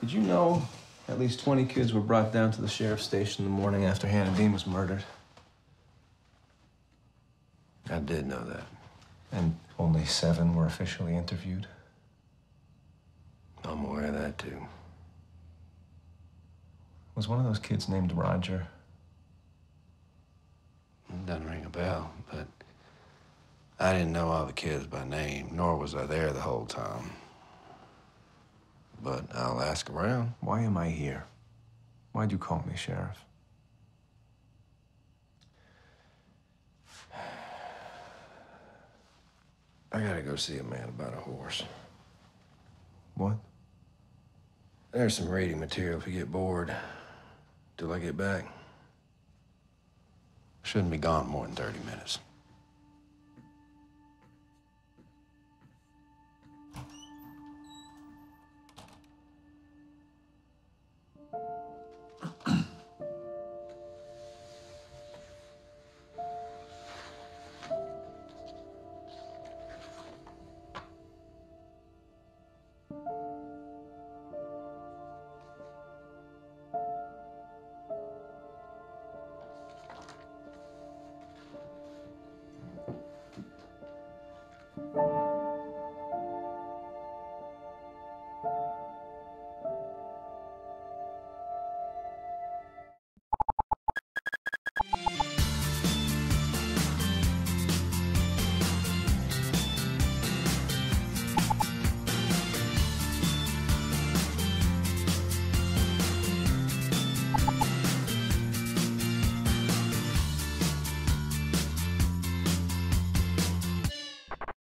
Did you know at least 20 kids were brought down to the sheriff's station the morning after Hannah Dean was murdered? I did know that. And only 7 were officially interviewed? I'm aware of that, too. Was one of those kids named Roger? It doesn't ring a bell, but I didn't know all the kids by name, nor was I there the whole time. But I'll ask around. Why am I here? Why'd you call me, Sheriff? I gotta go see a man about a horse. What? There's some reading material if you get bored. Till I get back. Shouldn't be gone more than 30 minutes.